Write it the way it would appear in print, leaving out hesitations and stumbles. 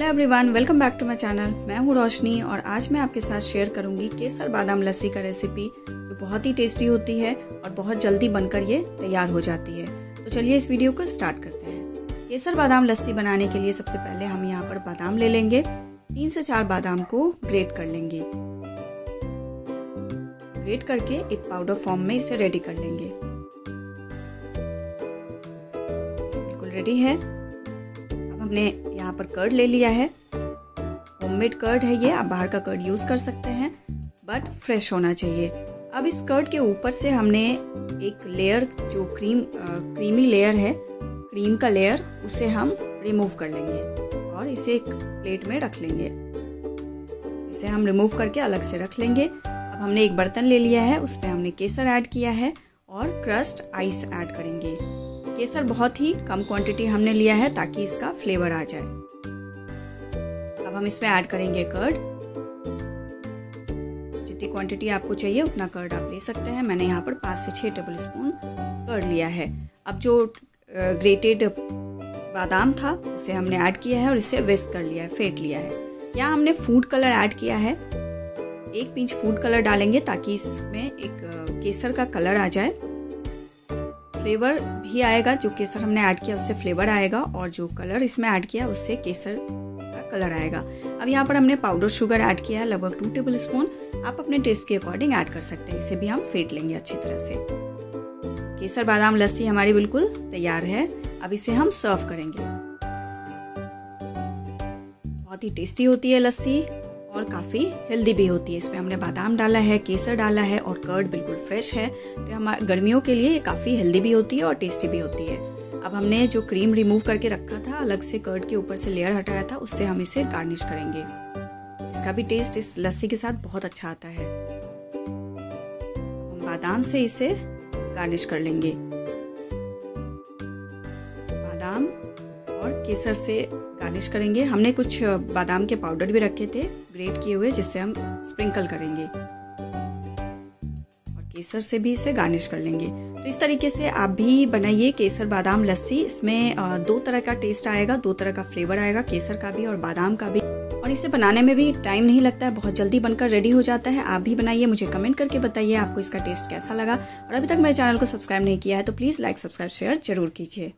Hello everyone, welcome back to my channel. मैं हूं रोशनी और आज मैं आपके साथ शेयर करूंगी केसर बादाम लस्सी का रेसिपी, जो बहुत ही टेस्टी होती है और बहुत जल्दी बनकर ये तैयार हो जाती है। तो चलिए इस वीडियो को स्टार्ट करते हैं। केसर बादाम लस्सी बनाने के लिए सबसे पहले हम यहाँ पर बादाम ले लेंगे। 3 से 4 बादाम को ग्रेट कर लेंगे। ग्रेट करके एक पाउडर फॉर्म में इसे रेडी कर लेंगे। बिल्कुल रेडी है। हमने यहाँ पर कर्ड ले लिया है। होममेड कर्ड है ये, आप बाहर का कर्ड यूज़ कर सकते हैं, बट फ्रेश होना चाहिए। अब इस कर्ड के ऊपर से हमने एक लेयर, जो क्रीमी लेयर है, क्रीम का लेयर, उसे हम रिमूव कर लेंगे और इसे एक प्लेट में रख लेंगे। इसे हम रिमूव करके अलग से रख लेंगे। अब हमने एक बर्तन ले लिया है, उस पर हमने केसर ऐड किया है और क्रस्ट आइस ऐड करेंगे। केसर बहुत ही कम क्वांटिटी हमने लिया है ताकि इसका फ्लेवर आ जाए। अब हम इसमें ऐड करेंगे कर्ड। जितनी क्वांटिटी आपको चाहिए उतना कर्ड आप ले सकते हैं। मैंने यहाँ पर 5 से 6 टेबलस्पून कर्ड लिया है। अब जो ग्रेटेड बादाम था उसे हमने ऐड किया है और इसे विस्क कर लिया है, फेंट लिया है। यहाँ हमने फूड कलर ऐड किया है। 1 पिंच फूड कलर डालेंगे ताकि इसमें एक केसर का कलर आ जाए। फ्लेवर भी आएगा, जो केसर हमने ऐड किया उससे फ्लेवर आएगा और जो कलर इसमें ऐड किया उससे केसर का कलर आएगा। अब यहाँ पर हमने पाउडर शुगर ऐड किया है, लगभग 2 टेबलस्पून। आप अपने टेस्ट के अकॉर्डिंग ऐड कर सकते हैं। इसे भी हम फेंट लेंगे अच्छी तरह से। केसर बादाम लस्सी हमारी बिल्कुल तैयार है। अब इसे हम सर्व करेंगे। बहुत ही टेस्टी होती है लस्सी और काफ़ी हेल्दी भी होती है। इसमें हमने बादाम डाला है, केसर डाला है और कर्ड बिल्कुल फ्रेश है, तो हमारे गर्मियों के लिए काफ़ी हेल्दी भी होती है और टेस्टी भी होती है। अब हमने जो क्रीम रिमूव करके रखा था, अलग से कर्ड के ऊपर से लेयर हटाया था, उससे हम इसे गार्निश करेंगे। इसका भी टेस्ट इस लस्सी के साथ बहुत अच्छा आता है। हम बादाम से इसे गार्निश कर लेंगे। बादाम और केसर से गार्निश करेंगे। हमने कुछ बादाम के पाउडर भी रखे थे ग्रेट किए हुए, जिससे हम स्प्रिंकल करेंगे और केसर से भी इसे गार्निश कर लेंगे। तो इस तरीके से आप भी बनाइए केसर बादाम लस्सी। इसमें 2 तरह का टेस्ट आएगा, 2 तरह का फ्लेवर आएगा, केसर का भी और बादाम का भी। और इसे बनाने में भी टाइम नहीं लगता है, बहुत जल्दी बनकर रेडी हो जाता है। आप भी बनाइए, मुझे कमेंट करके बताइए आपको इसका टेस्ट कैसा लगा। और अभी तक मेरे चैनल को सब्सक्राइब नहीं किया है तो प्लीज़ लाइक, सब्सक्राइब, शेयर जरूर कीजिए।